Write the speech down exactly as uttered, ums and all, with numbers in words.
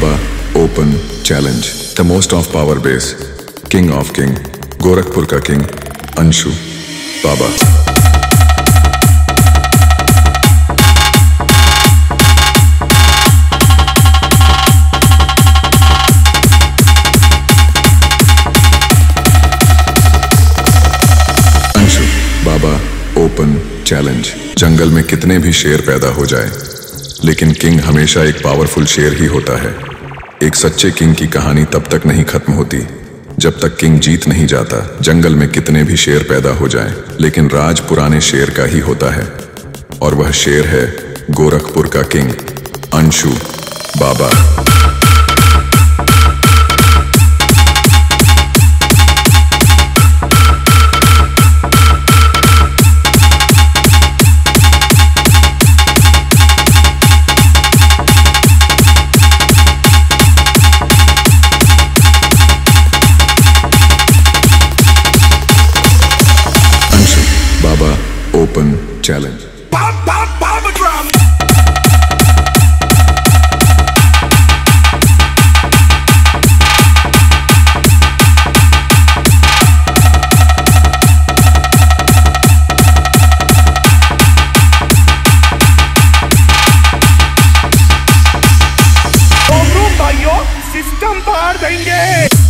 Baba Open Challenge. The most of power base, King of King, Gorakhpur ka King, Anshu Baba. Open challenge. जंगल में कितने भी शेर पैदा हो जाए, लेकिन किंग हमेशा एक पावरफुल शेर ही होता है। एक सच्चे किंग की कहानी तब तक नहीं खत्म होती जब तक किंग जीत नहीं जाता। जंगल में कितने भी शेर पैदा हो जाए, लेकिन राज पुराने शेर का ही होता है, और वह शेर है गोरखपुर का king Anshu Baba. Open challenge. System पार देंगे।